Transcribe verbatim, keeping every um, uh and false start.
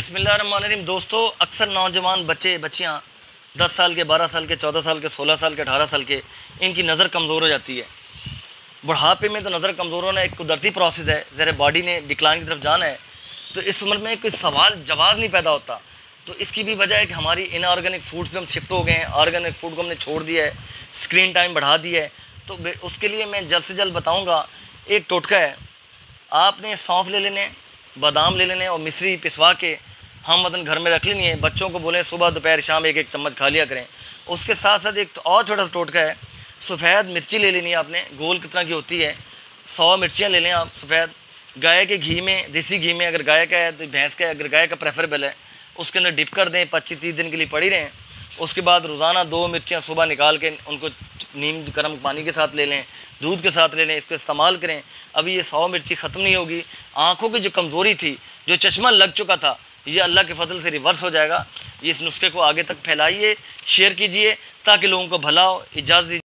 बिस्मिल्लाहिर्रहमानिर्रहीम। दोस्तों, अक्सर नौजवान बच्चे बच्चियां दस साल के, बारह साल के, चौदह साल के, सोलह साल के, अठारह साल के, इनकी नज़र कमज़ोर हो जाती है। बुढ़ापे में तो नज़र कमज़ोर होना एक कुदरती प्रोसेस है, ज़रा बॉडी ने डिक्लाइन की तरफ जाना है, तो इस उम्र में कोई सवाल जवाब नहीं पैदा होता। तो इसकी भी वजह है कि हमारी इनऑर्गेनिक फूड्स पे हम शिफ्ट हो गए हैं, ऑर्गेनिक फूड को हमने छोड़ दिया है, स्क्रीन टाइम बढ़ा दिया है। तो उसके लिए मैं जल्द से जल्द बताऊँगा। एक टोटका है, आपने सौंफ ले लेने, बादाम ले लेने और मिश्री पिसवा के हम वतन घर में रख लेनी है। बच्चों को बोलें सुबह दोपहर शाम एक एक चम्मच खा लिया करें। उसके साथ साथ एक और छोटा सा टोटका है, सफ़ेद मिर्ची ले लेनी है आपने, गोल कितना की होती है, सौ मिर्चियाँ ले लें आप सफ़ेद। गाय के घी में, देसी घी में, अगर गाय का है तो भैंस का है, अगर गाय का प्रेफरेबल है उसके अंदर डिप कर दें, पच्चीस तीस दिन के लिए पड़ी रहें। उसके बाद रोज़ाना दो मिर्चियाँ सुबह निकाल के उनको नीम गर्म पानी के साथ ले लें, दूध के साथ ले लें, इसको इस्तेमाल करें। अभी ये सौ मिर्ची ख़त्म नहीं होगी। आँखों की जो कमज़ोरी थी, जो चश्मा लग चुका था, ये अल्लाह के फजल से रिवर्स हो जाएगा। ये इस नुस्खे को आगे तक फैलाइए, शेयर कीजिए ताकि लोगों को भला हो। इजाज़त दीजिए।